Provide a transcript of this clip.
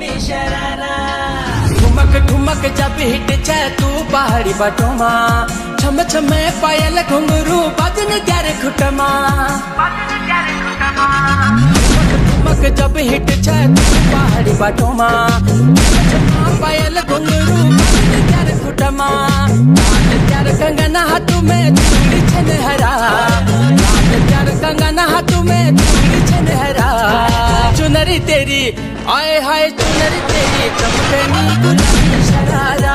बेशरारा। ठुमक ठुमक जब हिट छे तू पहाड़ी बटोमा, छम छम पायल घुंगरू बजन ग्यारे खुटमा। ठुमक ठुमक जब हिट छे तू पहाड़ी बटोमा, छम पायल घुंगरू बजन ग्यारे खुटमा। लाल प्यार कंगना हाथ में चूड़ी छनहरा, लाल प्यार कंगना हाथ में चूड़ी छनहरा। चुनरी तेरी आए हाय चुनरी तेरी, चमकनी गुलाबी शरारा।